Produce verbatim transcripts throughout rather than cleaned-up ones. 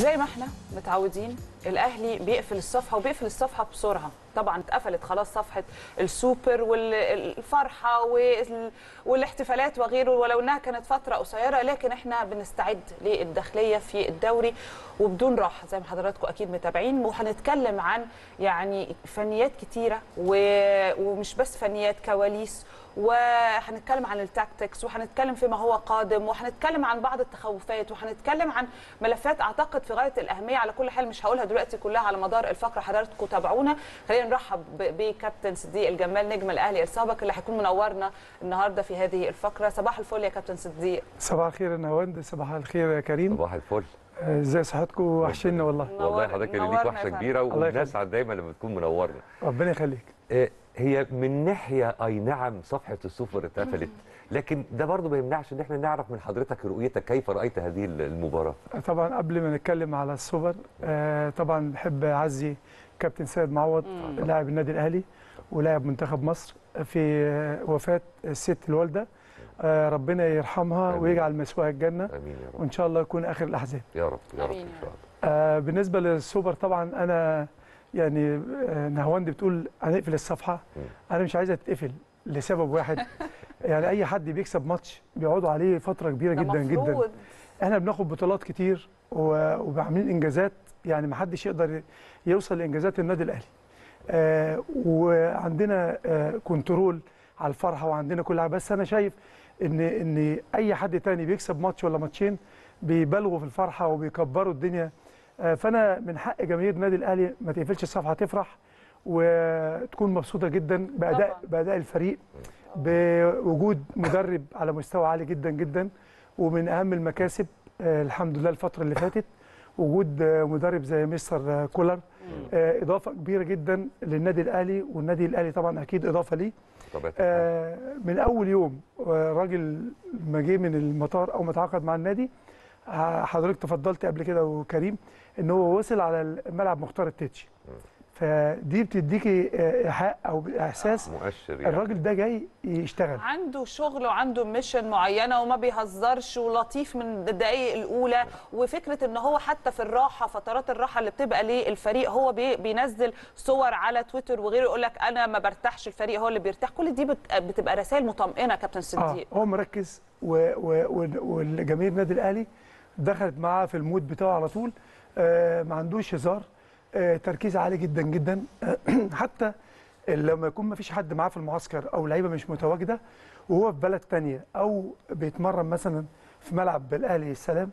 زي ما احنا متعودين الاهلي بيقفل الصفحه وبيقفل الصفحه بسرعه. طبعا اتقفلت خلاص صفحه السوبر والفرحه والاحتفالات وغيره، ولو انها كانت فتره قصيره، لكن احنا بنستعد للداخليه في الدوري وبدون راحه زي ما حضراتكم اكيد متابعين. وهنتكلم عن يعني فنيات كتيره ومش بس فنيات، كواليس، وهنتكلم عن التاكتكس، وهنتكلم فيما هو قادم، وهنتكلم عن بعض التخوفات، وهنتكلم عن ملفات اعتقد في غايه الاهميه. على كل حال مش هقولها دلوقتي كلها على مدار الفقره، حضراتكم تابعونا. خلينا نرحب بكابتن صديق الجمال نجم الاهلي السابق اللي هيكون منورنا النهارده في هذه الفقره. صباح الفل يا كابتن صديق. صباح الخير يا نواند. صباح الخير يا كريم. صباح الفل. ازي صحتكم؟ وحشنا والله. والله حضرتك اللي ليك وحشه كبيره، والناس دايما لما بتكون منورنا. ربنا يخليك. هي من ناحيه اي نعم صفحه السوبر اتقفلت، لكن ده برضه ما يمنعش ان احنا نعرف من حضرتك رؤيتك، كيف رايت هذه المباراه؟ طبعا قبل ما نتكلم على السوبر آه طبعا بحب اعزي كابتن سيد معوض لاعب النادي الاهلي ولاعب منتخب مصر في وفاه الست الوالده، آه ربنا يرحمها ويجعل مسواها الجنه، امين يا رب، وان شاء الله يكون اخر الاحزان يا رب يا رب ان شاء الله. آه بالنسبه للسوبر طبعا انا يعني نهواند بتقول هنقفل الصفحه، انا مش عايزها تتقفل لسبب واحد يعني اي حد بيكسب ماتش بيقعدوا عليه فتره كبيره جدا جدا. احنا بناخد بطولات كتير وعاملين انجازات، يعني ما حدش يقدر يوصل لانجازات النادي الاهلي، آه وعندنا آه كنترول على الفرحه وعندنا كل حاجه. بس انا شايف ان ان اي حد تاني بيكسب ماتش ولا ماتشين بيبالغوا في الفرحه وبيكبروا الدنيا، فانا من حق جماهير النادي الاهلي ما تقفلش الصفحه، تفرح وتكون مبسوطه جدا باداء باداء الفريق، بوجود مدرب على مستوى عالي جدا جدا، ومن اهم المكاسب الحمد لله الفتره اللي فاتت وجود مدرب زي مستر كولر، اضافه كبيره جدا للنادي الاهلي، والنادي الاهلي طبعا اكيد اضافه ليه. من اول يوم الراجل ما جه من المطار او ما تعاقد مع النادي، حضرتك تفضلت قبل كده وكريم ان هو وصل على الملعب مختار التتشي، فدي بتديكي ايحاء او احساس مؤشر يعني الراجل ده جاي يشتغل، عنده شغل وعنده ميشن معينه وما بيهزرش ولطيف من الدقائق الاولى. وفكره ان هو حتى في الراحه فترات الراحه اللي بتبقى للفريق هو بينزل صور على تويتر وغيره يقول لك انا ما برتاحش، الفريق هو اللي بيرتاح. كل دي بتبقى رسائل مطمئنه كابتن صديق. آه هو مركز والجماهير النادي الاهلي دخلت معاه في المود بتاعه على طول، آه ما عندوش هزار، آه تركيز عالي جدا جدا حتى لما يكون ما فيش حد معاه في المعسكر او لعيبه مش متواجده وهو في بلد ثانيه او بيتمرن مثلا في ملعب الاهلي السلام،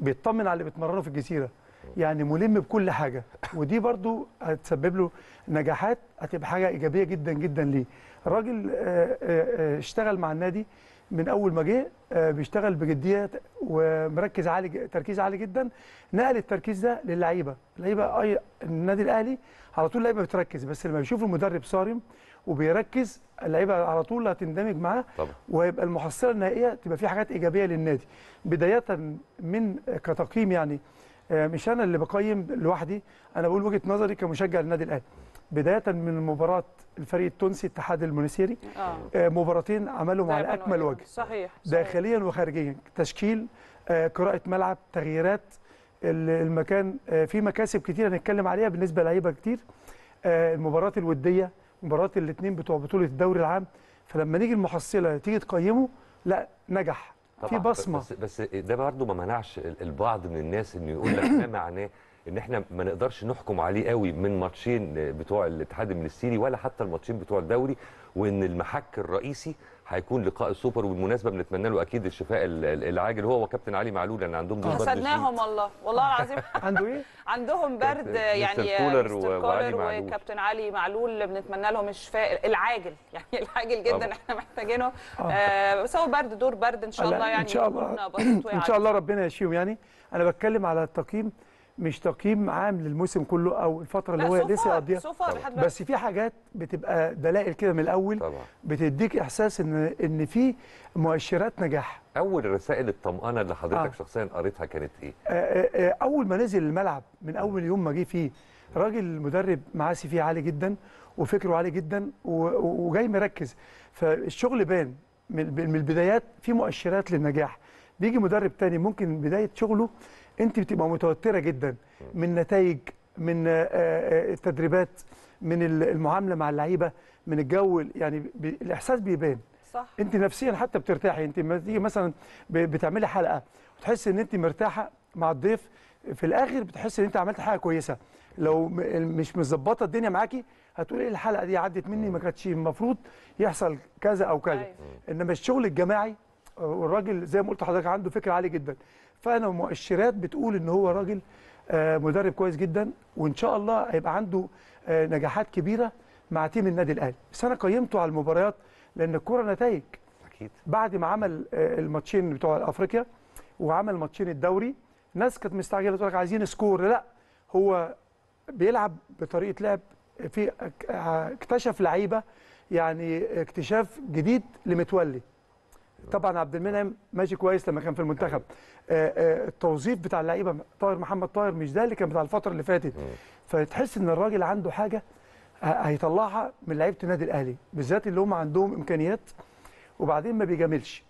بيطمن على اللي بيتمرنوا في الجزيره، يعني ملم بكل حاجه، ودي برده هتسبب له نجاحات، هتبقى حاجه ايجابيه جدا جدا ليه. الراجل آه آه اشتغل مع النادي من اول ما جه، بيشتغل بجديه ومركز عالي، تركيز عالي جدا، نقل التركيز ده للعيبه، اللعيبه اي النادي الاهلي على طول اللعيبه بتركز، بس لما بيشوفوا المدرب صارم وبيركز اللعيبه على طول هتندمج معاه، وهيبقى المحصله النهائيه تبقى في حاجات ايجابيه للنادي. بدايه من كتقييم، يعني مش انا اللي بقيم لوحدي، انا بقول وجهه نظري كمشجع للنادي الاهلي. بدايه من مباراه الفريق التونسي اتحاد المونسيري، آه. مباراتين عملهم على اكمل وجه، صحيح، داخليا وخارجيا، تشكيل، آه، قراءه ملعب، تغييرات المكان، آه، في مكاسب كتير هنتكلم عليها بالنسبه لعيبه كتير، آه، المباريات الوديه، مباراه الاثنين بتوع بطوله الدوري العام، فلما نيجي المحصله تيجي تقيمه، لا نجح في بصمه. بس, بس ده برضه ما منعش البعض من الناس انه يقول لك ما معناه ان احنا ما نقدرش نحكم عليه قوي من ماتشين بتوع الاتحاد المونسيري ولا حتى الماتشين بتوع الدوري، وان المحك الرئيسي هيكون لقاء السوبر. وبالمناسبه بنتمنى له اكيد الشفاء العاجل هو وكابتن علي معلول، لان عندهم برد شديد. حسدناهم والله والله العظيم. عنده ايه؟ عندهم برد يعني مستر كولر وكابتن علي معلول، بنتمنى لهم الشفاء العاجل، يعني العاجل جدا احنا محتاجينه، آه بس هو برد، دور برد ان شاء الله، يعني ان شاء الله ان شاء الله ربنا يشفيهم. يعني انا بتكلم على التقييم، مش تقييم عام للموسم كله او الفتره اللي هو لسه يقضيها، بس في حاجات بتبقى دلائل كده من الاول طبعا بتديك احساس ان ان في مؤشرات نجاح. اول الرسائل الطمانه اللي حضرتك آه. شخصيا قريتها كانت ايه؟ آه آه آه اول ما نزل الملعب من اول يوم ما جه فيه، راجل المدرب معاه سي في عالي جدا وفكره عالي جدا وجاي مركز، فالشغل بان من البدايات، في مؤشرات للنجاح. بيجي مدرب تاني ممكن بدايه شغله انت بتبقى متوتره جدا من نتائج، من التدريبات، من المعامله مع اللعيبه، من الجو، يعني الاحساس بيبان. صح. انت نفسيا حتى بترتاحي، انت مثلا بتعملي حلقه وتحسي ان انت مرتاحه مع الضيف، في الاخر بتحسي ان انت عملت حاجه كويسه. لو مش مظبطه الدنيا معاكي هتقولي ايه الحلقه دي عدت مني، ما كانتش المفروض يحصل كذا او كذا. أيوة. انما الشغل الجماعي، والراجل زي ما قلت لحضرتك عنده فكر عالي جدا، فانا مؤشرات بتقول ان هو راجل مدرب كويس جدا، وان شاء الله هيبقى عنده نجاحات كبيره مع تيم النادي الاهلي. بس انا قيمته على المباريات، لان الكوره نتائج. اكيد. بعد ما عمل الماتشين بتوع افريقيا وعمل ماتشين الدوري، ناس كانت مستعجله تقول لك عايزين سكور، لا، هو بيلعب بطريقه لعب، في اكتشف لعيبه، يعني اكتشاف جديد لمتولي. طبعا عبد المنعم ماشي كويس لما كان في المنتخب. التوظيف بتاع اللعيبه، طاهر محمد طاهر مش ده اللي كان بتاع الفتره اللي فاتت. فتحس ان الراجل عنده حاجه هيطلعها من لعيبه النادي الاهلي، بالذات اللي هم عندهم امكانيات. وبعدين ما بيجاملش،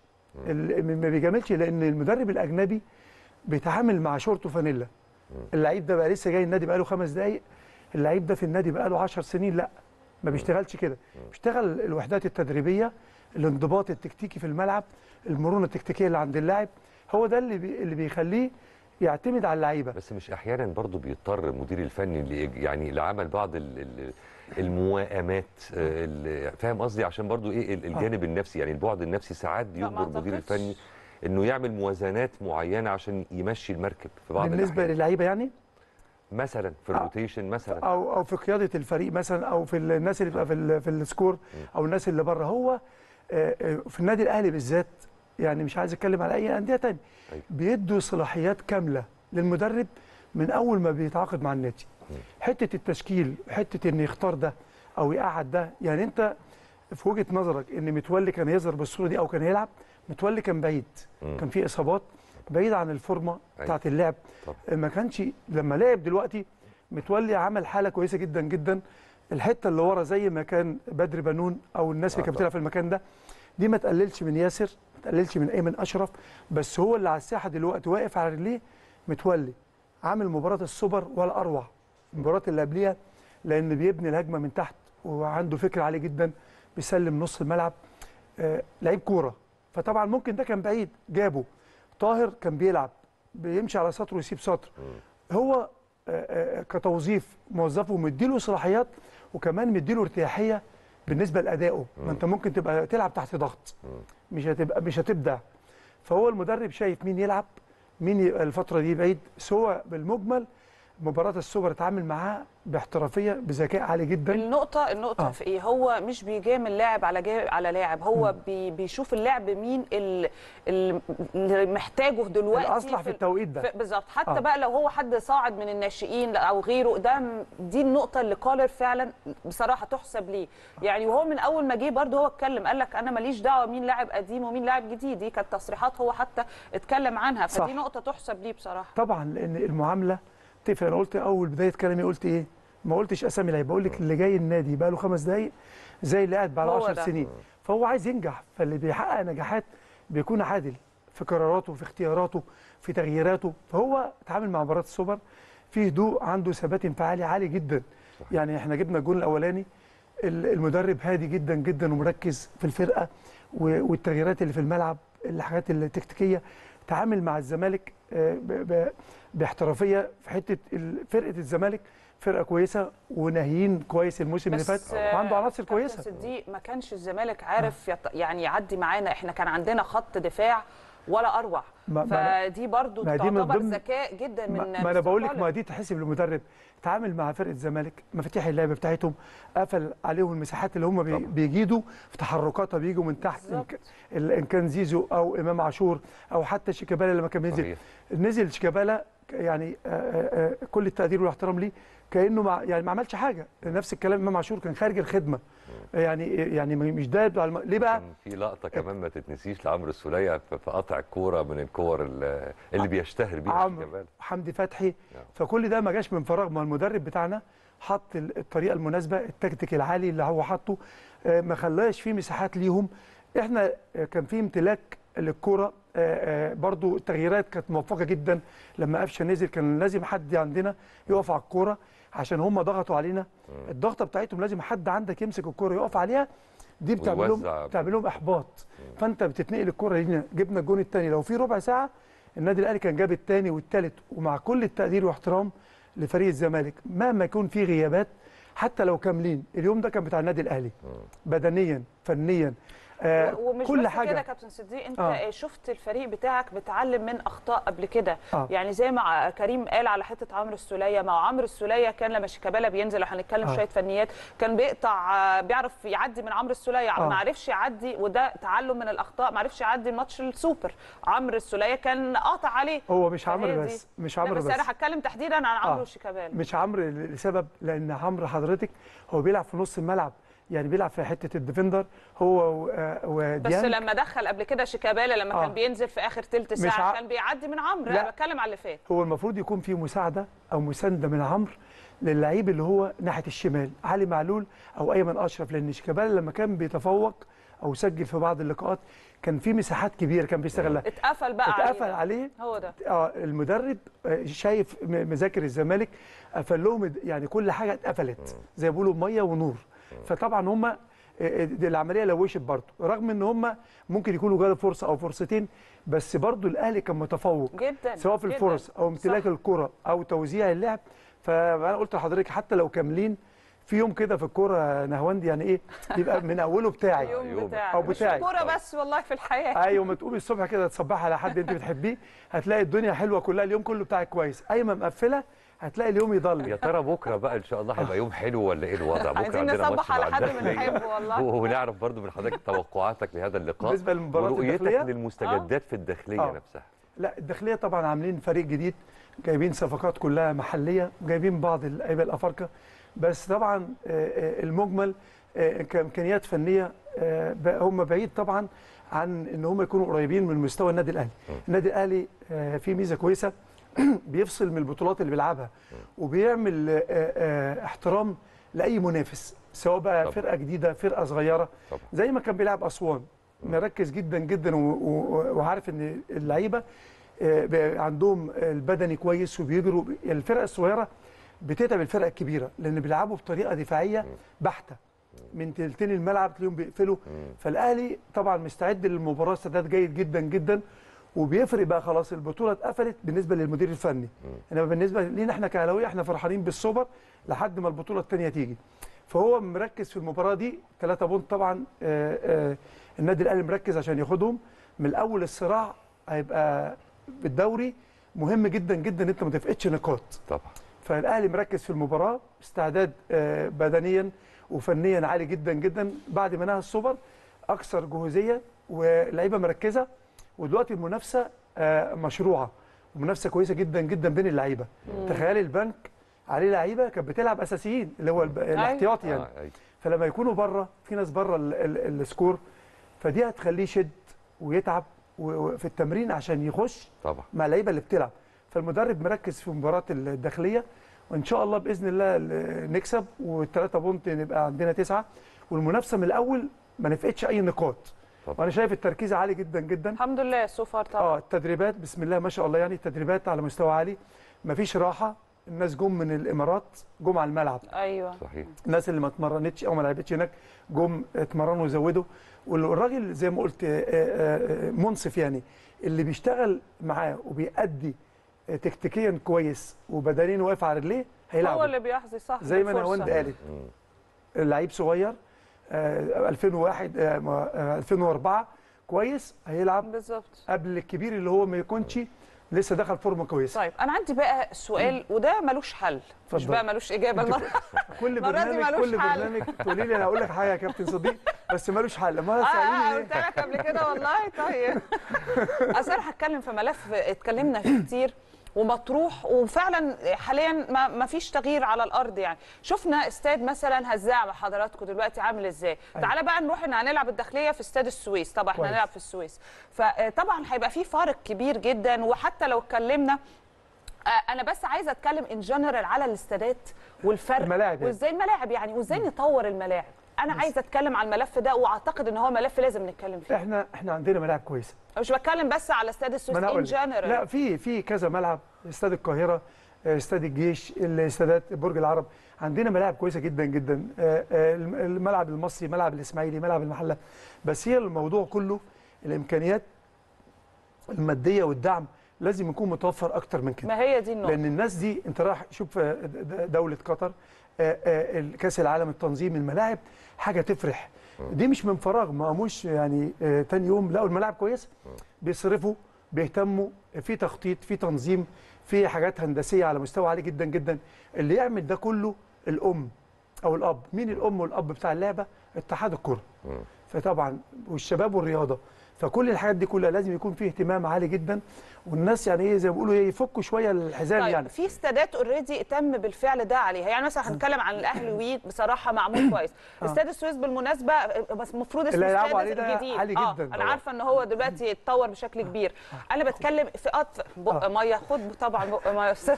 ما بيجاملش لان المدرب الاجنبي بيتعامل مع شورته فانيلا. اللعيب ده بقى لسه جاي النادي بقى له خمس دقائق، اللعيب ده في النادي بقى له عشر سنين، لا، ما بيشتغلش كده. بيشتغل الوحدات التدريبيه، الانضباط التكتيكي في الملعب، المرونه التكتيكيه اللي عند اللاعب، هو ده اللي بي... اللي بيخليه يعتمد على اللعيبه. بس مش احيانا برضه بيضطر المدير الفني اللي يعني لعمل بعض ال... الموائمات، ال... فاهم قصدي، عشان برضه ايه الجانب آه. النفسي، يعني البعد النفسي ساعات بيجبر المدير الفني انه يعمل موازنات معينه عشان يمشي المركب في بعض بالنسبه للعيبه، يعني مثلا في الروتيشن، مثلا او او في قياده الفريق، مثلا او في الناس اللي بتبقى في في السكور، او الناس اللي بره. هو في النادي الاهلي بالذات، يعني مش عايز اتكلم على اي انديه ثانيه، بيدوا صلاحيات كامله للمدرب من اول ما بيتعاقد مع النادي. حته التشكيل، حته انه يختار ده او يقعد ده، يعني انت في وجهه نظرك ان متولي كان هيظهر بالصوره دي او كان هيلعب؟ متولي كان بعيد، كان في اصابات، بعيد عن الفورمه بتاعت اللعب. ما كانش لما لعب دلوقتي متولي عمل حاله كويسه جدا جدا. الحته اللي ورا زي ما كان بدر بنون او الناس اللي كانت بتلعب في المكان ده، دي ما تقللش من ياسر، ما تقللش من ايمن اشرف، بس هو اللي على الساحه دلوقتي واقف على رجليه متولي. عامل مباراه السوبر ولا اروع المباراه اللي قبليها، لان بيبني الهجمه من تحت وعنده فكر عالي جدا، بيسلم نص الملعب، آه لعيب كوره. فطبعا ممكن ده كان بعيد جابه. طاهر كان بيلعب بيمشي على سطر ويسيب سطر. هو كتوظيف موظفه مديله صلاحيات، وكمان مديله ارتياحيه بالنسبه لادائه. ما انت ممكن تبقى تلعب تحت ضغط، مش هتبقى مش هتبدع. فهو المدرب شايف مين يلعب، مين الفتره دي بعيد. سواء بالمجمل مباراه السوبر اتعامل معاها باحترافيه، بذكاء عالي جدا. النقطه النقطه آه. في ايه، هو مش بيجامل لاعب على جامل على لاعب، هو بي بيشوف اللاعب مين اللي محتاجه دلوقتي، الاصلح في, في التوقيت ده بالظبط. حتى آه. بقى لو هو حد صاعد من الناشئين او غيره، ده دي النقطه اللي كولر فعلا بصراحه تحسب ليه. يعني وهو من اول ما جه برده هو اتكلم، قال لك انا ماليش دعوه مين لاعب قديم ومين لاعب جديد، دي كانت تصريحات هو حتى اتكلم عنها. فدي صح. نقطه تحسب ليه بصراحه. طبعا لان المعامله تفرق. انا قلت اول بدايه كلامي، قلت ايه، ما قلتش اسامي لعيبه، بقول لك اللي جاي النادي بقى له خمس دقائق زي اللي قاعد بقى له عشر سنين، فهو عايز ينجح. فاللي بيحقق نجاحات بيكون عادل في قراراته، في اختياراته، في تغييراته. فهو اتعامل مع مباراه السوبر في هدوء، عنده ثبات انفعالي عالي جدا. يعني احنا جبنا الجول الاولاني، المدرب هادي جدا جدا ومركز في الفرقه والتغييرات اللي في الملعب، الحاجات التكتيكيه. تعامل مع الزمالك باحترافيه. في حته فرقه الزمالك فرقه كويسه وناهيين كويس الموسم اللي فات، وعنده عناصر كويسه. صديق ما كانش الزمالك عارف يعني يعدي معانا، احنا كان عندنا خط دفاع ولا اروع. فدي برضو تعتبر ذكاء جدا من ما, ما انا بقول لك، ما دي تحسب للمدرب. تعامل مع فرقه الزمالك، مفاتيح اللعب بتاعتهم، قفل عليهم المساحات اللي هم بي بيجيدوا في تحركاتها، بيجوا من تحت، ان كان زيزو او امام عاشور او حتى شيكابالا لما كان نزل نزل شيكابالا، يعني آآ آآ كل التقدير والاحترام ليه، كانه مع يعني ما عملش حاجه. نفس الكلام امام عاشور كان خارج الخدمه، يعني يعني مش ده الم... ليه بقى؟ في لقطه كمان ما تتنسيش لعمرو السوليه في قطع الكوره، من الكور اللي بيشتهر بيها عمرو حمدي فتحي. فكل ده ما جاش من فراغ، ما المدرب بتاعنا حط الطريقه المناسبه، التكتيك العالي اللي هو حاطه ما خلاش فيه مساحات ليهم. احنا كان في امتلاك للكوره برضو التغييرات كانت موفقه جدا. لما قفشه نزل كان لازم حد عندنا يقف على الكوره عشان هم ضغطوا علينا، الضغطه بتاعتهم لازم حد عندك يمسك الكوره يقف عليها، دي بتعمل لهم بتعمل لهم احباط، فانت بتتنقل الكوره لينا. جبنا الجون الثاني، لو في ربع ساعه النادي الاهلي كان جاب الثاني والثالث. ومع كل التقدير واحترام لفريق الزمالك مهما يكون في غيابات حتى لو كاملين، اليوم ده كان بتاع النادي الاهلي بدنيا فنيا آه ومش كل بس كده. كابتن صديق انت آه. شفت الفريق بتاعك بتعلم من اخطاء قبل كده آه. يعني زي ما كريم قال على حته عمرو السوليه، مع عمرو السوليه كان لما شيكابالا بينزل وهنتكلم آه. شويه فنيات كان بيقطع آه بيعرف يعدي من عمرو السوليه آه. ما عرفش يعدي، وده تعلم من الاخطاء. ما عرفش يعدي ماتش السوبر، عمرو السوليه كان قاطع عليه. هو مش عمرو بس مش عمرو بس بس انا هتكلم تحديدا عن عمرو آه. وشيكابالا. مش عمرو لسبب، لان عمرو حضرتك هو بيلعب في نص الملعب، يعني بيلعب في حته الديفندر هو وديانج. بس لما دخل قبل كده شيكابالا لما آه. كان بينزل في اخر ثلث ساعه ع... كان بيعدي من عمرو. انا بتكلم على اللي فات. هو المفروض يكون في مساعده او مسانده من عمرو للعيب اللي هو ناحيه الشمال، علي معلول او ايمن اشرف، لان شيكابالا لما كان بيتفوق او سجل في بعض اللقاءات كان في مساحات كبيره كان بيستغلها. اتقفل بقى اتقفل عليه, عليه. هو ده اه المدرب شايف مذاكر الزمالك قفل لهم، يعني كل حاجه اتقفلت زي ما بيقولوا ميه ونور. فطبعا هم العمليه لوشت برضه، رغم ان هم ممكن يكونوا جالوا فرصه او فرصتين، بس برضه الاهلي كان متفوق جدا سواء في الفرص او امتلاك الكره او توزيع اللعب. فانا قلت لحضرتك حتى لو كاملين في يوم كده في الكوره نهواندي، يعني ايه يبقى من اوله بتاعي او بتاعي الكوره بس والله في الحياه. ايوه ما تقومي الصبح كده تصبحي على حد انت بتحبيه، هتلاقي الدنيا حلوه كلها، اليوم كله بتاعك كويس. ايما مقفله هتلاقي اليوم يضل. يا ترى بكره بقى ان شاء الله هيبقى يوم حلو ولا ايه الوضع؟ بكره عايزين نصبح على حد بنحبه والله. ونعرف برضو من حضرتك توقعاتك لهذا اللقاء بالنسبه للمباراه ورؤيتك للمستجدات في الداخليه آه. نفسها. لا الداخليه طبعا عاملين فريق جديد، جايبين صفقات كلها محليه، جايبين بعض اللعيبه الافارقه، بس طبعا المجمل كامكانيات فنيه هم بعيد طبعا عن ان هم يكونوا قريبين من مستوى النادي الاهلي. النادي الاهلي فيه ميزه كويسه بيفصل من البطولات اللي بيلعبها وبيعمل اه اه احترام لاي منافس، سواء بقى طبعا. فرقه جديده فرقه صغيره طبعا. زي ما كان بيلعب اسوان مركز جدا جدا وعارف ان اللعيبه اه عندهم البدني كويس وبيجروا. الفرقه الصغيره بتتعب الفرقه الكبيره لان بيلعبوا بطريقه دفاعيه بحته، من تلتين الملعب تلاقيهم بيقفلوا. فالاهلي طبعا مستعد للمباراه، استعداد جيد جدا جدا، وبيفرق بقى خلاص البطوله اتقفلت بالنسبه للمدير الفني. انما بالنسبه لينا احنا كاهلاويه احنا فرحانين بالسوبر لحد ما البطوله الثانيه تيجي. فهو مركز في المباراه دي ثلاثة بونت طبعا آآ آآ النادي الاهلي مركز عشان ياخدهم من الاول. الصراع هيبقى بالدوري مهم جدا جدا، انت ما تفقدش نقاط طبعا. فالاهلي مركز في المباراه، استعداد بدنيا وفنيا عالي جدا جدا بعد ما نهى السوبر، اكثر جهوزيه ولاعيبه مركزه، ودلوقتي المنافسه مشروعه ومنافسه كويسه جدا جدا بين اللعيبه. تخيلي البنك عليه لعيبه كانت بتلعب اساسيين اللي هو الاحتياطي يعني، فلما يكونوا بره في ناس بره السكور، فدي هتخليه يشد ويتعب في التمرين عشان يخش طبعا مع اللعيبه اللي بتلعب. فالمدرب مركز في مباراه الداخليه، وان شاء الله باذن الله نكسب والثلاثه بونت نبقى عندنا تسعه، والمنافسه من الاول ما نفقدش اي نقاط. وانا شايف التركيز عالي جدا جدا الحمد لله سوفر طبعا. اه التدريبات بسم الله ما شاء الله، يعني التدريبات على مستوى عالي، مفيش راحه. الناس جم من الامارات جم على الملعب، ايوه صحيح. الناس اللي ما اتمرنتش او ما لعبتش هناك جم اتمرنوا وزودوا. والراجل زي ما قلت منصف، يعني اللي بيشتغل معاه وبيأدي تكتيكيا كويس وبدنيا واقف على رجليه هيلعب، هو اللي بيحظي صح. زي ما نهاوند قالت اللعيب صغير ألفين وواحد ألفين وأربعة كويس هيلعب بالظبط قبل الكبير اللي هو ما يكونش لسه دخل فورمه كويسه. طيب انا عندي بقى سؤال وده ملوش حل، مش بقى ملوش اجابه المره كل برنامج كل برنامج تقولي لي انا هقول لك حاجه يا كابتن صديق بس ملوش حل. ما سالني قلت لك قبل كده والله. طيب اصل انا هتكلم في ملف اتكلمنا فيه كتير ومطروح، وفعلا حاليا ما فيش تغيير على الارض. يعني شفنا استاد مثلا هزاع حضراتكم دلوقتي عامل ازاي. أيوة. تعالى بقى نروح ان هنلعب الداخليه في استاد السويس، طبعا احنا هنلعب في السويس، فطبعا هيبقى في فارق كبير جدا. وحتى لو اتكلمنا انا بس عايزه اتكلم ان جنرال على الاستادات والفرق الملاعب، وازاي الملاعب يعني وازاي نطور الملاعب. انا عايزه اتكلم على الملف ده، واعتقد ان هو ملف لازم نتكلم فيه. احنا احنا عندنا ملاعب كويسه، مش بتكلم بس على استاد السويس ان جنرال، لا في في كذا ملعب، استاد القاهره، استاد الجيش، الاستادات برج العرب، عندنا ملاعب كويسه جدا جدا، الملعب المصري، ملعب الاسماعيلي، ملعب المحله. بس هي الموضوع كله الامكانيات الماديه والدعم لازم يكون متوفر اكتر من كده. ما هي دي النقطه، لان الناس دي انت رايح شوف دوله قطر، كاس العالم، التنظيم، الملاعب حاجه تفرح، دي مش من فراغ، ما قاموش يعني تاني يوم لقوا الملاعب كويسه، بيصرفوا، بيهتموا، في تخطيط، في تنظيم، في حاجات هندسيه على مستوى عالي جدا جدا. اللي يعمل ده كله الام او الاب. مين الام والاب بتاع اللعبه؟ اتحاد الكره، فطبعا والشباب والرياضه، فكل الحاجات دي كلها لازم يكون فيه اهتمام عالي جدا، والناس يعني ايه زي ما بيقولوا يفكوا شويه الحزام. طيب يعني في استادات اوريدي تم بالفعل ده عليها، يعني مثلا هنتكلم عن الاهلي بصراحه معمول كويس، استاد السويس بالمناسبه بس المفروض اسمه استاد جديد، اه انا عارفه ان هو دلوقتي اتطور بشكل كبير، انا بتكلم في قطر بق ميه، خد طبعا بق ميه يا استاذ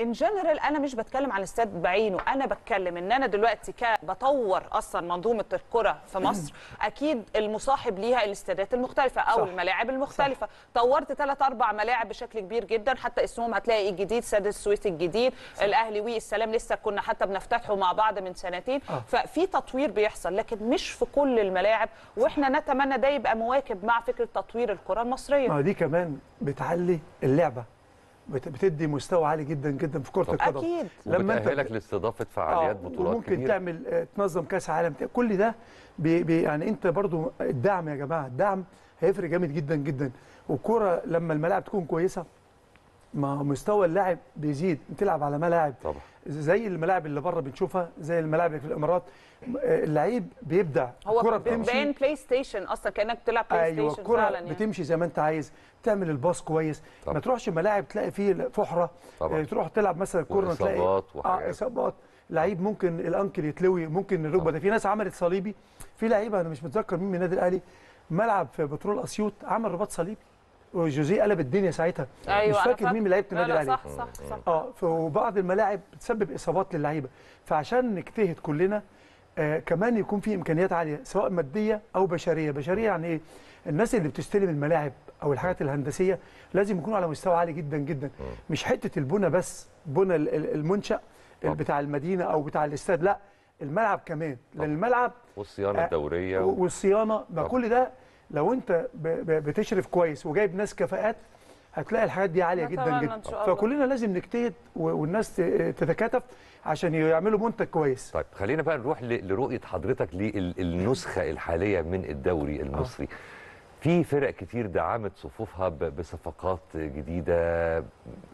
ان جنرال. انا مش بتكلم عن الاستاد بعينه، انا بتكلم ان انا دلوقتي بطور اصلا منظومه الكره في مصر، اكيد المصاحب ليها الاستادات المختلفه او الملاعب المختلفه. طورت ثلاث اربع ملاعب بشكل كبير جدا، حتى اسمهم هتلاقي الجديد، استاد السويس الجديد، الاهلي والسلام لسه كنا حتى بنفتتحه مع بعض من سنتين. أه. ففي تطوير بيحصل، لكن مش في كل الملاعب، واحنا نتمنى ده يبقى مواكب مع فكره تطوير الكره المصريه. ما دي كمان بتعلي اللعبه، بتدي مستوى عالي جدا جدا في كره القدم اكيد، لما انت بتأهلك لاستضافه فعاليات آه. بطولات ممكن كبيره، ممكن تعمل تنظم كاس عالم، كل ده بي بي يعني انت برضو الدعم يا جماعه، الدعم هيفرق جامد جدا جدا. والكره لما الملاعب تكون كويسه ما مستوى اللاعب بيزيد، بتلعب على ملاعب طبعا زي الملاعب اللي بره بنشوفها، زي الملاعب اللي في الامارات، اللعيب بيبدع، الكره بتمشي، بين بلاي ستيشن اصلا كانك بتلعب بلاي ستيشن. ايوه الكره يعني بتمشي زي ما انت عايز، تعمل الباص كويس طبعا. ما تروحش ملاعب تلاقي فيه فحره طبعا. تروح تلعب مثلا كوره تلاقي اصابات وحاجات، اه اصابات، لعيب ممكن الانكل يتلوي، ممكن الركبه، ده في ناس عملت صليبي، في لعيبه انا مش متذكر مين من النادي الاهلي، ملعب في بترول اسيوط عمل رباط صليبي وجوزيه قلب الدنيا ساعتها. أيوة مش فاكر مين من لعيبه النادي الاهلي. صح صح صح. اه وبعض الملاعب بتسبب اصابات للعيبه، فعشان نجتهد كلنا آه كمان يكون في امكانيات عاليه سواء ماديه او بشريه، بشريه يعني ايه؟ الناس اللي بتستلم الملاعب او الحاجات الهندسيه لازم يكونوا على مستوى عالي جدا جدا، مش حته البنى بس، بنى المنشأ بتاع المدينه او بتاع الاستاد، لا الملعب كمان، لان الملعب والصيانه الدوريه آه والصيانه، ما كل ده لو انت بتشرف كويس وجايب ناس كفاءات هتلاقي الحاجات دي عاليه جدا جدا. فكلنا لازم نجتهد والناس تتكاتف عشان يعملوا منتج كويس. طيب خلينا بقى نروح لرؤيه حضرتك للنسخه الحاليه من الدوري المصري. في فرق كتير دعمت صفوفها بصفقات جديده،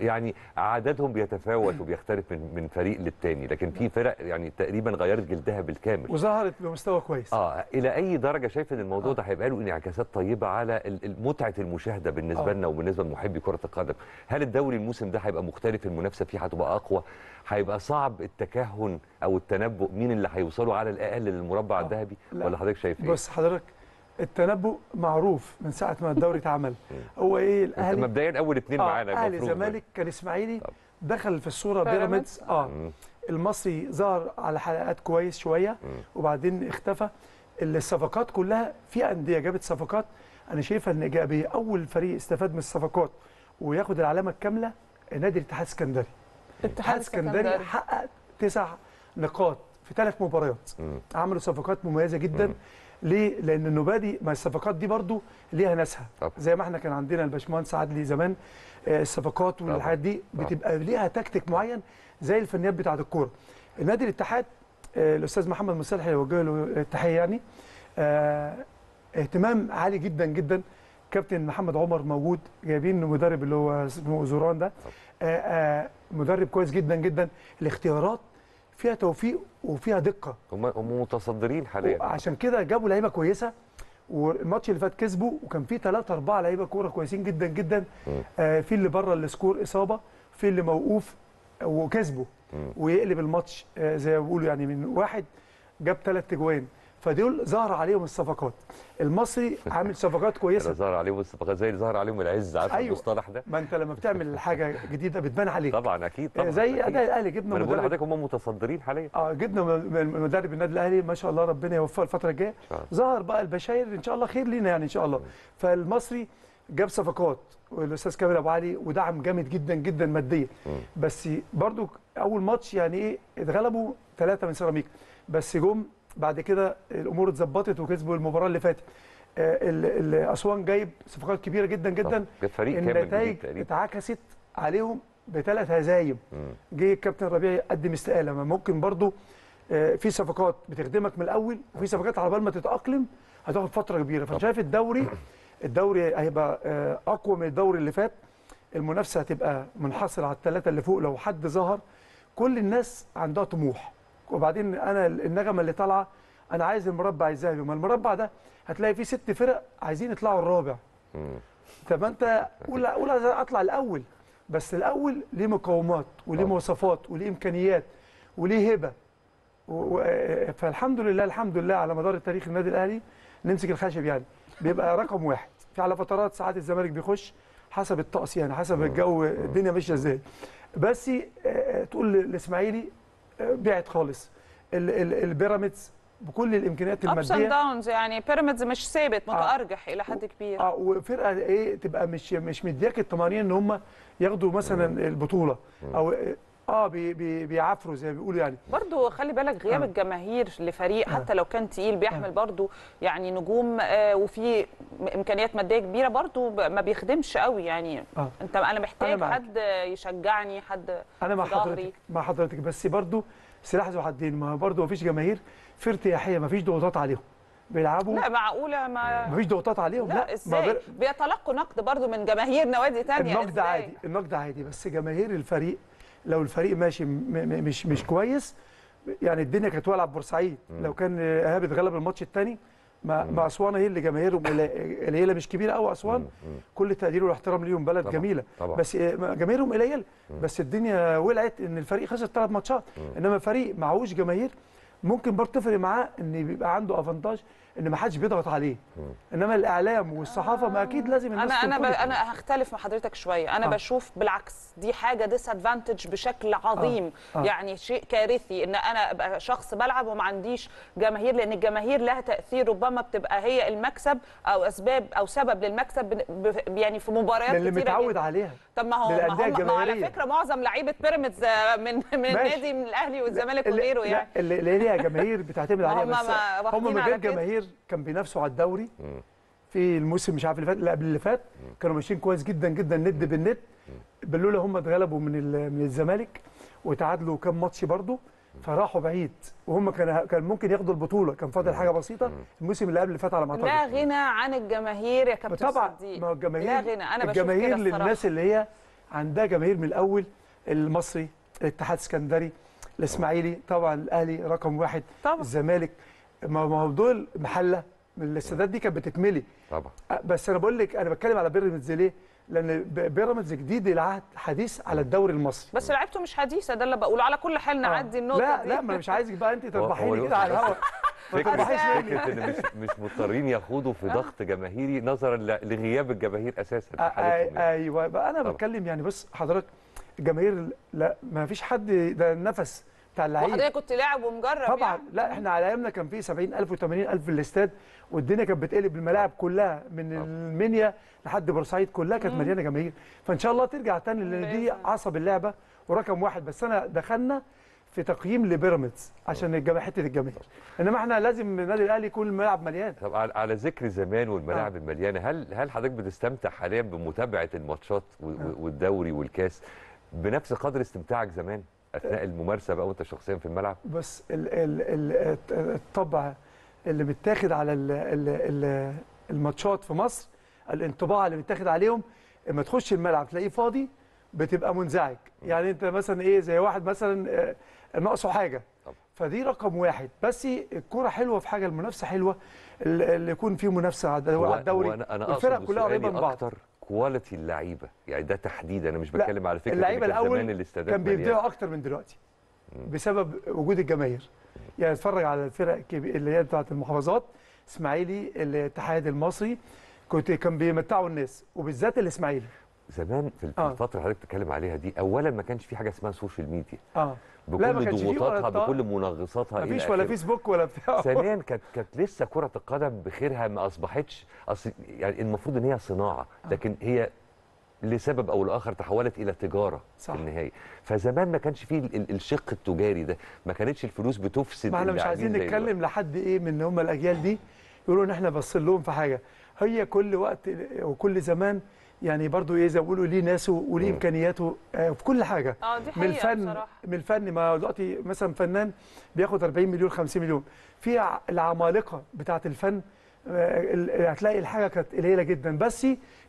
يعني عددهم بيتفاوت وبيختلف من من فريق للتاني، لكن في فرق يعني تقريبا غيرت جلدها بالكامل وظهرت بمستوى كويس. اه الى اي درجه شايف ان الموضوع ده هيبقى له انعكاسات طيبه على متعه المشاهده بالنسبه آه. لنا وبالنسبه لمحبي كره القدم؟ هل الدوري الموسم ده هيبقى مختلف، المنافسه فيه هتبقى اقوى، هيبقى صعب التكهن او التنبؤ مين اللي هيوصلوا على الاقل للمربع الذهبي، ولا حضرتك شايف ايه؟ بص حضرتك التنبؤ معروف من ساعه ما الدوري اتعمل، هو ايه الاهلي مبدئيا اول اثنين معانا المفروض، الاهلي زمالك كان اسماعيلي دخل في الصوره، بيراميدز اه المصري ظهر على حلقات كويس شويه وبعدين اختفى. الصفقات كلها في انديه جابت صفقات انا شايفها ان ايجابيه، اول فريق استفاد من الصفقات وياخد العلامه الكامله نادي الاتحاد السكندري. الاتحاد السكندري حقق تسع نقاط في ثلاث مباريات، عملوا صفقات مميزه جدا. مم. ليه؟ لأن النوبادي ما الصفقات دي برضو ليها ناسها، زي ما احنا كان عندنا الباشمهندس عدلي زمان الصفقات والحاجات دي بتبقى ليها تكتيك معين زي الفنيات بتاعة الكورة. النادي الاتحاد الأستاذ محمد مسلح اللي وجه له التحية يعني اهتمام عالي جدا جدا، كابتن محمد عمر موجود، جايبين المدرب اللي هو اسمه زوران ده مدرب كويس جدا جدا، الاختيارات فيها توفيق وفيها دقه، هم متصدرين حاليا عشان كده جابوا لعيبه كويسه، والماتش اللي فات كسبوا وكان فيه ثلاثة أربعة لعيبه كوره كويسين جدا جدا، آه في اللي بره السكور اصابه، في اللي موقوف وكسبوا ويقلب الماتش، آه زي ما بيقولوا يعني من واحد جاب ثلاث اجوان، فدول ظهر عليهم الصفقات. المصري عامل صفقات كويسه، ظهر عليهم الصفقات زي اللي ظهر عليهم العز، عارف أيوة. المصطلح ده، ما انت لما بتعمل حاجه جديده بتبان عليك طبعا، اكيد طبعا، زي اداء الاهلي جبنا مدرب، بقول لحضرتك هم متصدرين حاليا، اه جبنا مدرب النادي الاهلي ما شاء الله ربنا يوفقه الفتره الجايه، ظهر بقى البشاير ان شاء الله خير لينا يعني ان شاء الله. فالمصري جاب صفقات والاستاذ كامل ابو علي ودعم جامد جدا جدا ماديا، بس برضو اول ماتش يعني ايه اتغلبوا ثلاثه من سيراميك، بس جم بعد كده الامور اتظبطت وكسبوا المباراه اللي فاتت. اسوان جايب صفقات كبيره جدا جدا، النتائج اتعكست عليهم بثلاث هزايم. جه الكابتن ربيعي قدم استقاله، ممكن برضو في صفقات بتخدمك من الاول وفي صفقات على بال ما تتاقلم هتاخد فتره كبيره. فانا شايف الدوري الدوري هيبقى اقوى من الدوري اللي فات، المنافسه هتبقى منحصره على الثلاثه اللي فوق لو حد ظهر، كل الناس عندها طموح. وبعدين انا النغمه اللي طالعه انا عايز المربع الذهبي، ما المربع ده هتلاقي فيه ست فرق عايزين يطلعوا الرابع. طب انت قول قول اطلع الاول، بس الاول ليه مقومات وليه مواصفات وليه امكانيات وليه هبه، فالحمد لله الحمد لله على مدار التاريخ النادي الاهلي نمسك الخشب يعني بيبقى رقم واحد، في على فترات ساعات الزمالك بيخش حسب الطقس يعني حسب الجو الدنيا ماشيه ازاي، بس تقول الاسماعيلي بعت خالص، البيراميدز بكل الامكانيات الماديه ابس اند داونز يعني، بيراميدز مش ثابت متارجح آه الى حد كبير، اه وفرقه ايه تبقى مش مش مدياك الطمانين ان هم ياخدوا مثلا البطوله او اه بي بي بيعافروا زي ما بيقولوا يعني. برضه خلي بالك غياب آه. الجماهير لفريق حتى لو كان تقيل بيحمل آه. برضه يعني نجوم آه وفي امكانيات ماديه كبيره برضه ما بيخدمش قوي يعني آه. انت انا محتاج أنا حد يشجعني، حد انا مع حضرتك مع حضرتك، بس برضه سلاح ذو حدين، ما برضه مفيش جماهير في ارتياحيه، مفيش ضغوطات عليهم بيلعبوا، لا معقوله ما مفيش ضغوطات عليهم، لا, لا ازاي بر... بيتلقوا نقد برضه من جماهير نوادي ثانيه، النقد إزاي؟ عادي النقد عادي، بس جماهير الفريق لو الفريق ماشي مش مش كويس يعني الدنيا كانت والعه في بورسعيد لو كان ايهاب اتغلب الماتش الثاني مع اسوان، هي اللي جماهيرهم قليله مش كبيره قوي اسوان، كل التقدير والاحترام ليهم بلد طبعًا جميله طبعًا، بس جماهيرهم قليله، بس الدنيا ولعت ان الفريق خسر ثلاث ماتشات، انما فريق معهوش جماهير ممكن برضه تفرق معاه ان بيبقى عنده افانتاج ان ما حدش بيضغط عليه، انما الاعلام والصحافه آه. ما اكيد لازم الناس انا انا انا هختلف مع حضرتك شويه، انا آه. بشوف بالعكس دي حاجه ديس ادفانتج بشكل عظيم آه. آه. يعني شيء كارثي ان انا ابقى شخص بلعب وما عنديش جماهير، لان الجماهير لها تاثير ربما بتبقى هي المكسب او اسباب او سبب للمكسب يعني في مباريات كتير اللي متعود عليها. طب ما هو ما على فكره معظم لعيبه بيراميدز من من النادي من الاهلي والزمالك وغيره يعني اللي ليها جماهير بتعتمد عليها، بس هم من غير جماهير كان بينافسوا على الدوري في الموسم مش عارف اللي فات اللي قبل اللي فات، كانوا ماشيين كويس جدا جدا ند بالند، باللولا هم اتغلبوا من من الزمالك وتعادلوا كام ماتش برضه فراحوا بعيد، وهم كان كان ممكن ياخدوا البطوله، كان فاضل حاجه بسيطه الموسم اللي قبل اللي فات على ما اعتقد. لا غنى عن الجماهير يا كابتن صديق، ما الجماهير لا غنى، انا بشوف الجماهير للناس اللي هي عندها جماهير من الاول، المصري، الاتحاد السكندري، الاسماعيلي طبعا، الاهلي رقم واحد طبعا، الزمالك، ما هو دول محله من الاستادات دي كانت بتتملي طبعا، بس انا بقول لك انا بتكلم على بيراميدز ليه؟ لان بيراميدز جديد العهد حديث على الدوري المصري، بس لعبته مش حديثه، ده اللي بقوله، على كل حال نعدي النقطه لا دي. لا ما انا مش عايزك بقى انت تربحيني كده على الهوا فكرة, فكرة ان مش مش مضطرين يخوضوا في ضغط جماهيري نظرا لغياب الجماهير اساسا في حالتهم. ايوه بقى انا بتكلم يعني، بص حضرتك الجماهير لا ما فيش حد، ده النفس بتاع اللعيب، وحضرتك كنت لاعب ومجرب طبعا يعني. لا احنا على ايامنا كان في سبعين ألف وثمانين ألف في الاستاد، والدنيا كانت بتقلب، الملاعب كلها من المنيا لحد بورسعيد كلها كانت مليانه جماهير، فان شاء الله ترجع تاني لان دي عصب اللعبه ورقم واحد. بس انا دخلنا في تقييم لبيراميدز عشان الجماهير حته الجماهير، انما احنا لازم النادي الاهلي يكون الملاعب مليان. طب على ذكر زمان والملاعب آه. المليانه، هل هل حضرتك بتستمتع حاليا بمتابعه الماتشات والدوري والكاس بنفس قدر استمتاعك زمان اثناء الممارسه بقى وانت شخصيا في الملعب؟ بس ال ال الطبع اللي متاخد على الماتشات في مصر، الانطباع اللي متاخد عليهم لما تخش الملعب تلاقيه فاضي بتبقى منزعج، يعني انت مثلا ايه زي واحد مثلا ناقصه حاجه، فدي رقم واحد. بس الكوره حلوه في حاجه، المنافسه حلوه اللي يكون فيه منافسه على الدوري، الفرق كلها قريبه من بعض، كواليتي اللعيبه يعني ده تحديد، انا مش بتكلم على فكره اللعيبه الاول كان بيبدعوا اكتر من دلوقتي بسبب وجود الجماهير، يعني اتفرج على الفرق اللي هي بتاعت المحافظات، اسماعيلي، الاتحاد المصري، كنت كان بيمتعوا الناس، وبالذات الاسماعيلي زمان في آه. الفتره اللي حضرتك بتتكلم عليها دي، اولا ما كانش في حاجه اسمها سوشيال ميديا اه بكل ضغوطاتها بكل منغصاتها، مفيش إيه ولا فيسبوك ولا بتاع. ثانيا كانت كانت لسه كره القدم بخيرها ما اصبحتش أص... يعني المفروض ان هي صناعه، لكن هي لسبب او لاخر تحولت الى تجاره صح. في النهايه، فزمان ما كانش فيه الشق التجاري ده، ما كانتش الفلوس بتفسد. ما احنا مش عايزين نتكلم لحد ايه من هم الاجيال دي يقولوا ان احنا باصين لهم في حاجه، هي كل وقت وكل زمان يعني برضو ايه زي ما بيقولوا ليه ناسه وليه امكانياته آه في كل حاجه. اه دي حقيقه من الفن بصراحة. من الفن ما دلوقتي مثلا فنان بياخد أربعين مليون خمسين مليون، في العمالقه بتاعه الفن آه هتلاقي الحاجه كانت قليله جدا بس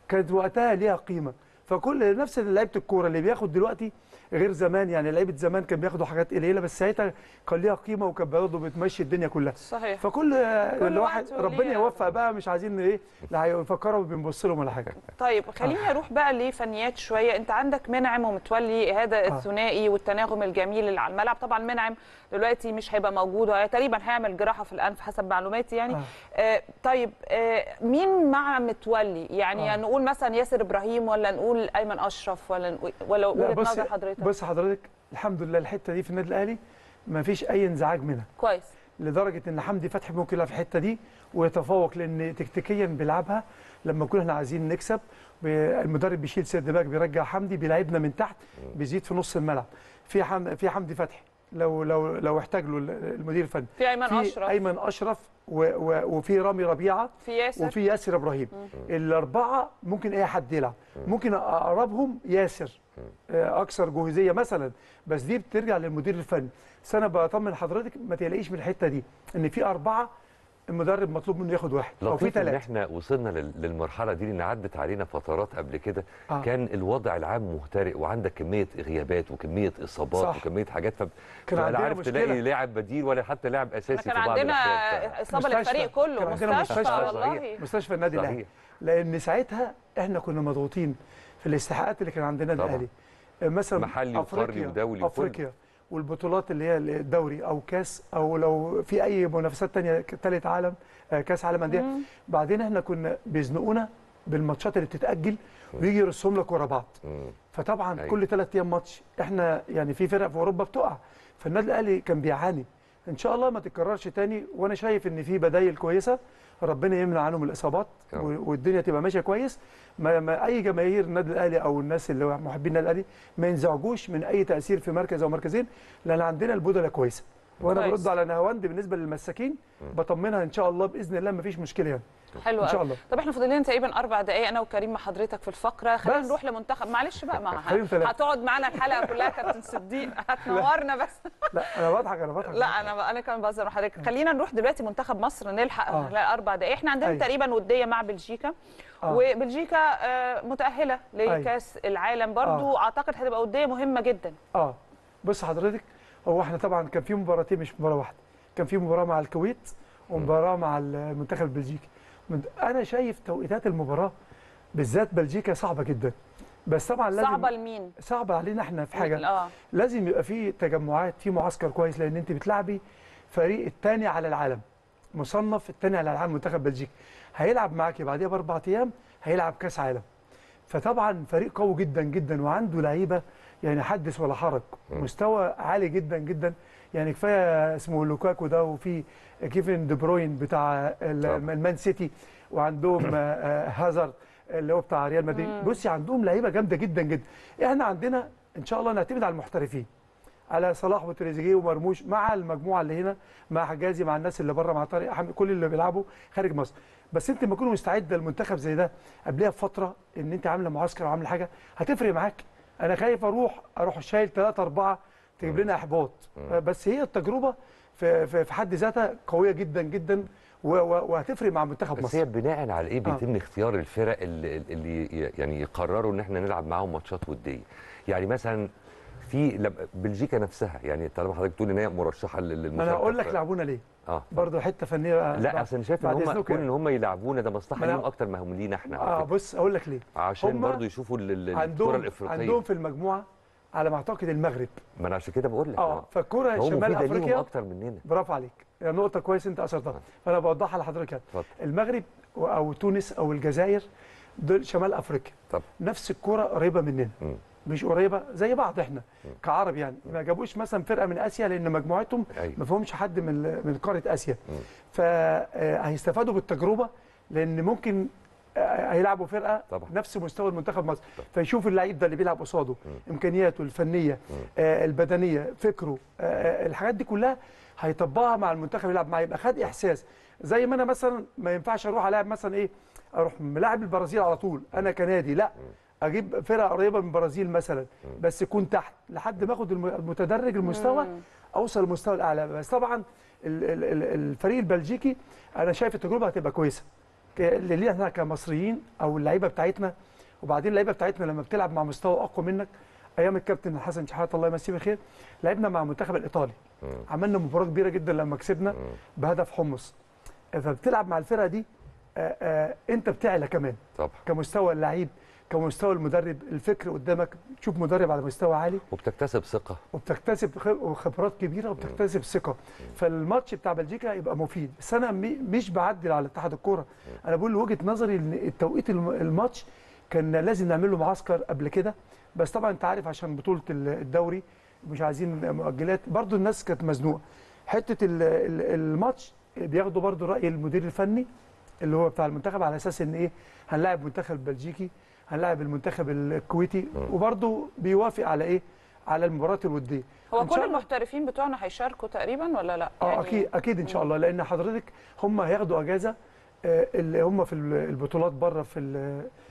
كانت وقتها ليها قيمه. فكل نفس لعيبه الكوره اللي بياخد دلوقتي غير زمان، يعني لعيبه زمان كان بياخدوا حاجات قليله بس ساعتها كان ليها قيمه وكان برضه بتمشي الدنيا كلها صحيح. فكل الواحد ربنا يوفق بقى، مش عايزين ايه لا يفكروا بنبص لهم ولا حاجه. طيب خليني اروح بقى لفنيات شويه، انت عندك منعم ومتولي هذا الثنائي والتناغم الجميل اللي على الملعب. طبعا منعم دلوقتي مش هيبقى موجود، تقريبا هيعمل جراحه في الانف حسب معلوماتي يعني آه. آه طيب آه مين مع متولي يعني, آه. يعني نقول مثلا ياسر ابراهيم ولا نقول ايمن اشرف ولا نقول ولا وجهه نظر حضرتك؟ بص حضرتك الحمد لله الحته دي في النادي الاهلي ما فيش اي انزعاج منها كويس، لدرجه ان حمدي فتحي ممكن يلعب في الحته دي ويتفوق، لان تكتيكيا بيلعبها لما نكون احنا عايزين نكسب، المدرب بيشيل سيد باك بيرجع حمدي بيلعبنا من تحت بيزيد في نص الملعب، في حم... في حمدي فتحي لو لو لو احتاج له المدير الفني، في ايمن اشرف في ايمن اشرف و... و... وفي رامي ربيعه في ياسر وفي ياسر ابراهيم. الاربعه ممكن اي حد يلعب، ممكن اقربهم ياسر اكثر جهوزيه مثلا، بس دي بترجع للمدير الفني. بس انا بطمن حضرتك ما تقلقيش من الحته دي، ان في اربعه المدرب مطلوب منه ياخد واحد او في ثلاثه. احنا وصلنا للمرحله دي لان عدت علينا فترات قبل كده آه. كان الوضع العام مهترئ وعندك كميه غيابات وكميه اصابات صح. وكميه حاجات، فلا عارف تلاقي لاعب بديل ولا حتى لاعب اساسي في بعض الاحيان. كان عندنا اصابه للفريق كله، مستشفى مستشفى والله مستشفى النادي الاهلي، لان ساعتها احنا كنا مضغوطين في الاستحقاقات اللي كان عندنا الاهلي مثلا محلي وقاري ودولي افريقيا والبطولات اللي هي الدوري او كاس او لو في اي منافسات ثانيه ثالث عالم كاس عالم انديه. بعدين احنا كنا بيزنقونا بالماتشات اللي بتتاجل ويجي يرسهم لك ورا بعض، فطبعا أيوة. كل ثلاث ايام ماتش، احنا يعني في فرق في اوروبا بتقع، فالنادي الاهلي كان بيعاني. ان شاء الله ما تتكررش تاني، وانا شايف ان في بدايل كويسه، ربنا يمنع عنهم الاصابات والدنيا تبقى ماشيه كويس. ما, ما اي جماهير النادي الاهلي او الناس اللي محبين النادي الاهلي ما ينزعجوش من اي تاثير في مركز او مركزين، لان عندنا البدله كويسه. وانا برد على نهاوند بالنسبه للمساكين بطمنها ان شاء الله باذن الله ما فيش مشكله يعني. حلو قوي. طب احنا فاضل لنا تقريبا اربع دقائق انا وكريم مع حضرتك في الفقره، خلينا نروح لمنتخب معلش بقى مع هتقعد معانا الحلقه كلها كابتن صديق هتنورنا بس. لا انا بضحك انا بضحك لا انا انا كمان بهزر مع حضرتك. خلينا نروح دلوقتي منتخب مصر نلحق آه. خلال اربع دقائق احنا عندنا أي. تقريبا وديه مع بلجيكا آه. وبلجيكا متاهله لكاس العالم برضو آه. اعتقد هتبقى وديه مهمه جدا. اه بص حضرتك هو احنا طبعا كان في مباراتين مش مباراه واحده، كان في مباراه مع الكويت ومباراه مع المنتخب البلجيكي. انا شايف توقيتات المباراه بالذات بلجيكا صعبه جدا، بس طبعا لازم صعبه لمين؟ صعبه علينا احنا في حاجه آه. لازم يبقى في تجمعات، في معسكر كويس، لان انت بتلعبي فريق الثاني على العالم، مصنف الثاني على العالم منتخب بلجيكا، هيلعب معاكي بعديها باربع ايام هيلعب كاس عالم، فطبعا فريق قوي جدا جدا وعنده لعيبه يعني حدث ولا حرج، مستوى عالي جدا جدا يعني، كفايه اسمه لوكاكو ده، وفي كيفن دي بروين بتاع المان سيتي، وعندهم هازارد اللي هو بتاع ريال مدريد. بصي عندهم لعيبه جامده جدا جدا. احنا عندنا ان شاء الله نعتمد على المحترفين، على صلاح وتريزيجيه ومرموش مع المجموعه اللي هنا، مع حجازي، مع الناس اللي بره، مع طارق حمدي، كل اللي بيلعبوا خارج مصر. بس انت لما تكون مستعد للمنتخب زي ده قبلها بفتره، ان انت عامله معسكر وعامله حاجه هتفرق معاك. انا خايف اروح اروح شايل ثلاثه اربعه تجيب لنا احباط، بس هي التجربه في في حد ذاتها قويه جدا جدا وهتفرق مع منتخب مصر. بس هي بناء على ايه بيتم آه. اختيار الفرق اللي, اللي يعني يقرروا ان احنا نلعب معاهم ماتشات وديه؟ يعني مثلا في بلجيكا نفسها، يعني طالما حضرتك بتقول ان هي مرشحه للمشاركه، انا هقول لك لعبونا ليه؟ اه برضه حته فنيه. لا اصل انا شايف ان هم كون ان هم يلعبونا ده مصلحه ليهم اكتر ما هم لينا احنا. اه بص اقول لك ليه، عشان برضه يشوفوا الكره الافريقيه عندهم في المجموعه على ما اعتقد المغرب. ما انا عشان كده بقول لك اه فالكوره شمال افريقيا اكتر مننا. برافو عليك، يعني نقطه كويس انت اثرتها، فانا بوضحها لحضرتك. المغرب او تونس او الجزائر دول شمال افريقيا. طب. نفس الكوره قريبه مننا. م. مش قريبه زي بعض احنا م. كعرب يعني. م. ما جابوش مثلا فرقه من اسيا لان مجموعتهم أيوه. ما فيهمش حد من من قاره اسيا. فهيستفادوا بالتجربه لان ممكن هيلعبوا فرقه طبعا. نفس مستوى المنتخب مصر، فيشوف اللعيب ده اللي بيلعب قصاده امكانياته الفنيه آه البدنيه فكره آه الحاجات دي كلها هيطبقها مع المنتخب يلعب معاه، يبقى خد احساس. زي ما انا مثلا ما ينفعش اروح الاعب مثلا ايه اروح ملاعب البرازيل على طول انا كنادي، لا اجيب فرقه قريبه من البرازيل مثلا بس يكون تحت لحد ما اخد المتدرج المستوى اوصل للمستوى الاعلى. بس طبعا الفريق البلجيكي انا شايف التجربه هتبقى كويسه اللي احنا كمصريين او اللعيبه بتاعتنا. وبعدين اللعيبه بتاعتنا لما بتلعب مع مستوى اقوى منك، ايام الكابتن حسن شحاتة الله يمسيه بالخير لعبنا مع المنتخب الايطالي، عملنا مباراه كبيره جدا لما كسبنا بهدف حمص. فبتلعب مع الفرقه دي آآ آآ انت بتعلى كمان طبعا كمستوى اللعيب كمستوى المدرب، الفكر قدامك، تشوف مدرب على مستوى عالي وبتكتسب ثقه وبتكتسب خبرات كبيره وبتكتسب ثقه. فالماتش بتاع بلجيكا يبقى مفيد. بس انا مش بعدل على اتحاد الكوره، انا بقول وجهه نظري ان التوقيت الماتش كان لازم نعمل له معسكر قبل كده، بس طبعا انت عارف عشان بطوله الدوري مش عايزين مؤجلات. برده الناس كانت مزنوقه حته الماتش، بياخدوا برده راي المدير الفني اللي هو بتاع المنتخب على اساس ان ايه هنلاعب منتخب البلجيكي هنلاعب المنتخب الكويتي، وبرضه بيوافق على ايه على المباريات الوديه. هو كل المحترفين بتوعنا هيشاركوا تقريبا ولا لا؟ اه يعني اكيد اكيد ان شاء الله، لان حضرتك هم هياخدوا اجازه اللي هم في البطولات بره في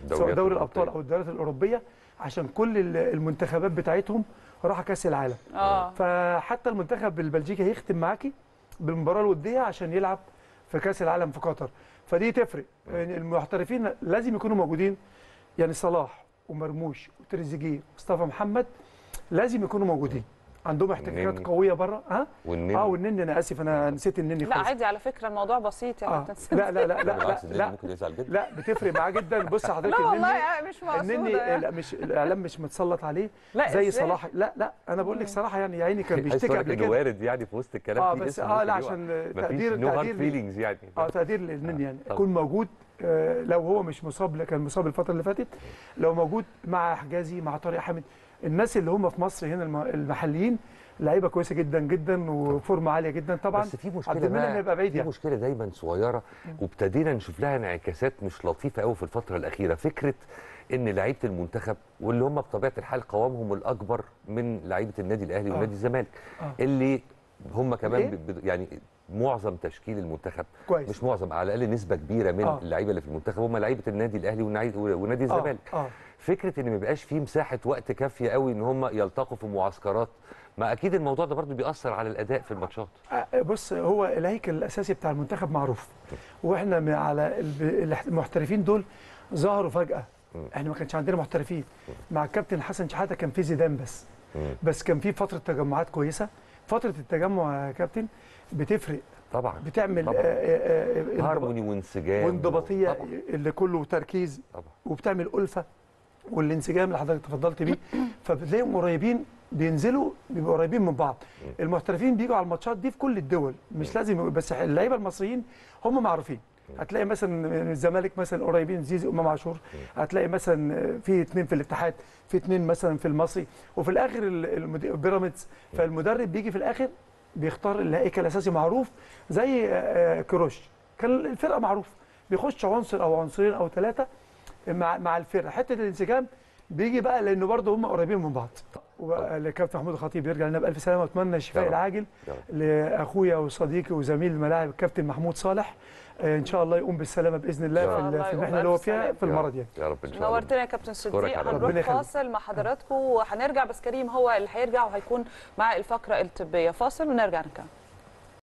سواء دوري الابطال او الدوريات الاوروبيه عشان كل المنتخبات بتاعتهم راح كاس العالم. اه فحتى المنتخب البلجيكي هيختم معاكي بالمباراه الوديه عشان يلعب في كاس العالم في قطر، فدي تفرق. يعني المحترفين لازم يكونوا موجودين، يعني صلاح ومرموش وتريزيجيه ومصطفى محمد لازم يكونوا موجودين، عندهم احتكاكات قويه بره. ها اه والنني انا اسف انا نسيت النني خالص. لا عادي على فكره الموضوع بسيط يعني. آه. لا لا لا لا لا ممكن يزعل جدا. لا بتفرق معاه جدا. بص حضرتك النني والله مش مقصوده النني لا مش الاعلام مش متسلط عليه زي صلاح. لا لا انا بقول لك صراحه يعني يا عيني كان بيشتكي قبل كده وارد يعني في وسط الكلام اه بس اه لا عشان تقدير تقدير يعني اه تقدير للنني يعني يكون موجود. لو هو مش مصاب كان مصاب الفتره اللي فاتت، لو موجود مع حجازي مع طارق حامد الناس اللي هم في مصر هنا المحليين لعيبه كويسه جدا جدا وفورمه عاليه جدا طبعا. بس في مشكله عبد المنعم هيبقى بعيد يعني. في مشكله دايما صغيره وابتدينا نشوف لها انعكاسات مش لطيفه قوي في الفتره الاخيره، فكره ان لعيبه المنتخب واللي هم بطبيعه الحال قوامهم الاكبر من لعيبه النادي الاهلي ونادي الزمالك اللي هم كمان يعني معظم تشكيل المنتخب كويس. مش معظم، على الاقل نسبه كبيره من آه. اللعيبه اللي في المنتخب هم لعيبه النادي الاهلي ونادي الزمالك. آه. آه. فكره ان ما يبقاش فيه مساحه وقت كافيه قوي ان هم يلتقوا في معسكرات، ما اكيد الموضوع ده برضو بيأثر على الاداء في الماتشات. آه. بص هو الهيكل الاساسي بتاع المنتخب معروف، واحنا على المحترفين دول ظهروا فجاه. م. احنا ما كانش عندنا محترفين. م. مع الكابتن حسن شحاته كان في زيدان بس. م. بس كان في فتره تجمعات كويسه. فتره التجمع يا كابتن بتفرق طبعا، بتعمل طبعاً. آآ آآ هارموني وانسجام وانضباطيه اللي كله تركيز طبعاً. وبتعمل الفه والانسجام اللي حضرتك تفضلت بيه. فبتلاقيهم قريبين بينزلوا بيبقوا قريبين من بعض. المحترفين بيجوا على الماتشات دي في كل الدول مش لازم بس اللعيبه المصريين هم معروفين. هتلاقي مثلا الزمالك مثلا قريبين زيزو امام عاشور، هتلاقي مثلا في اثنين في الاتحاد في اثنين مثلا في المصري وفي الاخر بيراميدز. فالمدرب بيجي في الاخر بيختار الهيكل الاساسي معروف زي كروش كان الفرقه معروفه، بيخش عنصر او عنصرين او ثلاثه مع مع الفرقه. حته الانسجام بيجي بقى لانه برضه هم قريبين من بعض. والكابتن محمود الخطيب يرجع لنا بالف سلامه واتمنى الشفاء العاجل لاخويا وصديقي وزميل الملاعب الكابتن محمود صالح، ان شاء الله يقوم بالسلامه باذن الله في المحنه اللي هو فيها في المرض يعني. يا رب ان شاء الله. نورتنا يا كابتن صديق. هنروح فاصل مع حضراتكم وهنرجع بس كريم هو اللي هيرجع وهيكون مع الفقره الطبيه. فاصل ونرجع نكمل.